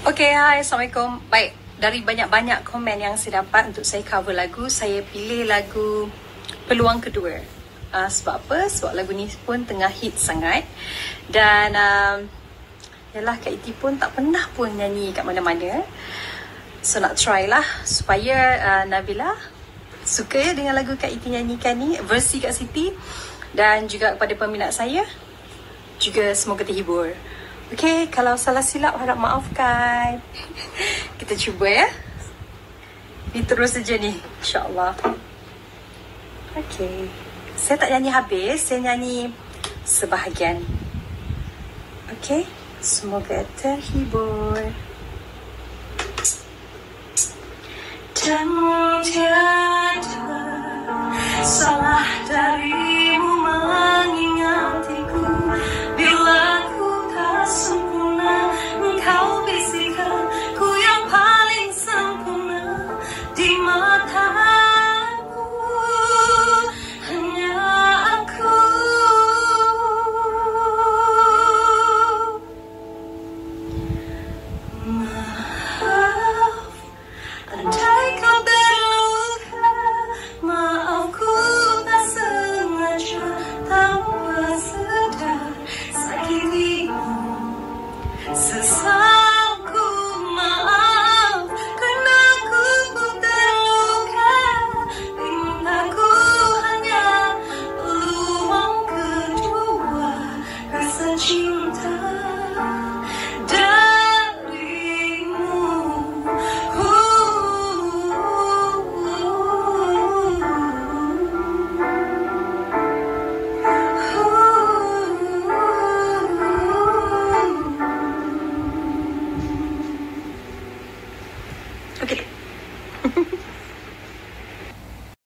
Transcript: Oke, hai, assalamualaikum. Baik, dari banyak-banyak komen yang saya dapat untuk saya cover lagu, saya pilih lagu Peluang Kedua. Sebab apa? Sebab lagu ni pun tengah hit sangat. Dan yalah, Kak Iti pun tak pernah pun nyanyi kat mana-mana. So nak try lah supaya Nabila suka ya dengan lagu Kak Iti nyanyikan ni, versi Kak Siti. Dan juga kepada peminat saya, juga semoga terhibur. Okey, kalau salah silap harap maafkan. Kita cuba ya. Ini terus saja ni, insya-Allah. Okey. Saya tak nyanyi habis, saya nyanyi sebahagian. Okey, semoga terhibur. Dan tiada salah darimu mengingatiku bila sempurna, engkau bisikan ku yang paling sempurna di mataku, hanya aku. Maaf andai kau terluka, maaf ku tak sengaja tanpa sedar sakitimu. Sesalku, maaf karena ku pun terluka. Pintaku hanya peluang kedua, rasa cinta darimu. Okay.